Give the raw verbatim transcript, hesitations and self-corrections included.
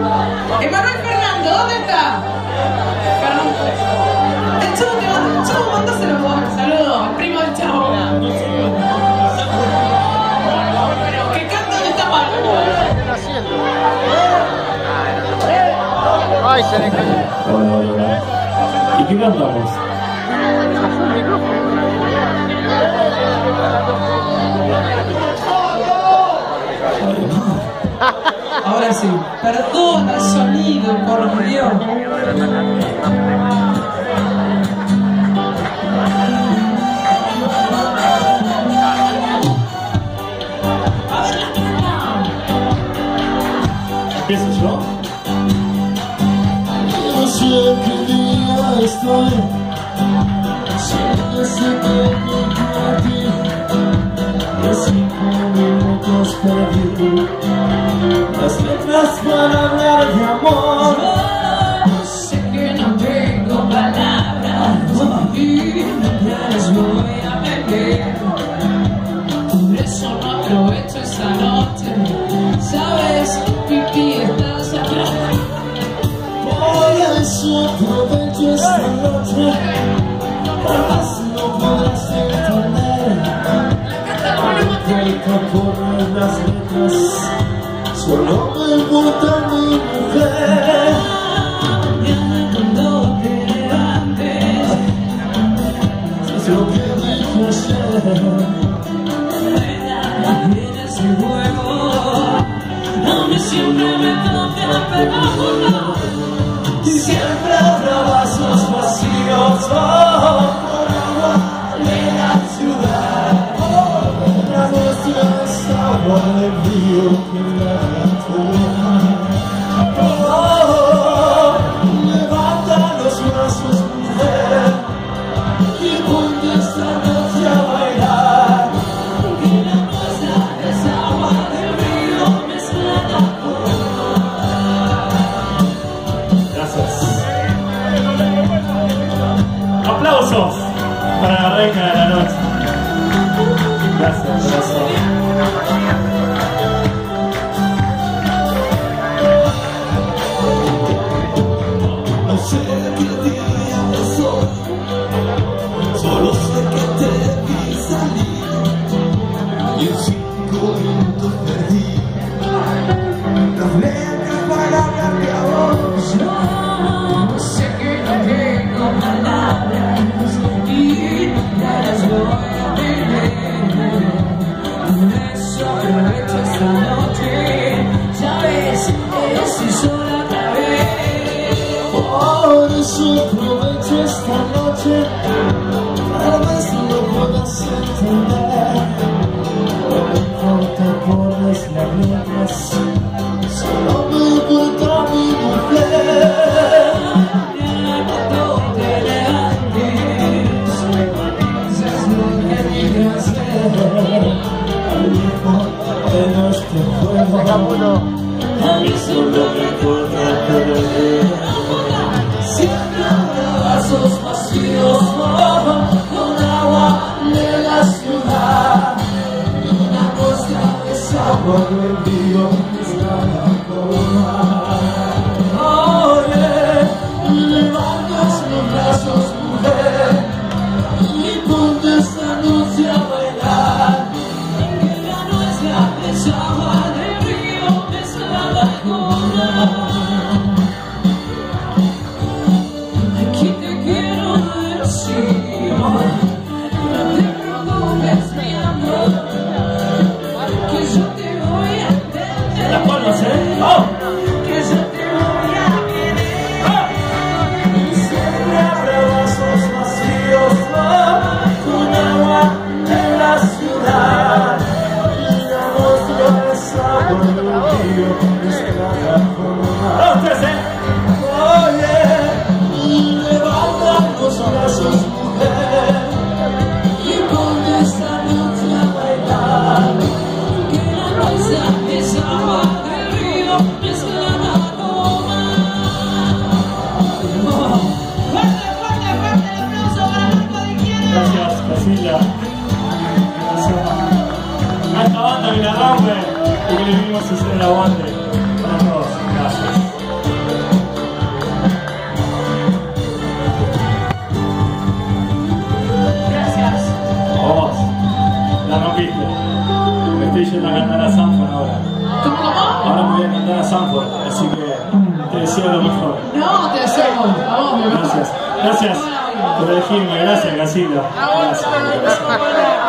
Emanuel Fernando, ¿dónde está? Fernando. El chavo, te mando, el chavo, mandáselo vos. Saludos, el primo del chavo. Que canta de esta parte. ¿Qué está haciendo? Ay, se le cayó. ¿Y qué cantamos? Ahora sí, perdona el sonido, por Dios. ¿Empiezo yo? Yo siempre un día estoy, siempre se me a ti, de cinco minutos perdidos. Las letras para hablar de amor. Yo sé que no tengo palabras y ya les voy a beber. Por eso no aprovecho esta noche. Sabes, Pipi, estás atrás. Por eso aprovecho esta noche. Jamás no podrás entender el cuerpo por las letras. Solo me importa mi mujer. Mañana cuando te levantes, es lo que dejo ayer. Nena, eres mi juego. A mí siempre me toca pegarlo. Siempre habrá vasos vacíos. Oh, por agua de la ciudad. Oh, la nuestra es agua del río que la. Para la reina de la noche. Gracias, gracias. No sé qué día pasó, solo sé que te vi salir y en cinco minutos perdí las letras para hablar de amor. No sé que no tengo palabras. Ya las voy a beber. Solo he hecho esta noche. Sabes, estoy sola otra vez. Por eso aprovecho esta noche. Tal vez no puedas entender. No me importa por las letras. Solo me importa mi mujer. Siempre habrá vasos vacíos con agua de la ciudad. Una cosa es agua del río que está a tomar. Oye, levantas los brazos, mujer, y ponte esta noche a bailar. Que la nuestra es agua del río que está a tomar. Esta banda que la rompe y que le vimos hacer el aguante para todos. Gracias. Diana Sanford, así que te deseo lo mejor. No, te deseo a vos, mi hermano. Gracias, gracias por elegirme, gracias Casila. Gracias.